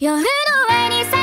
夜の上に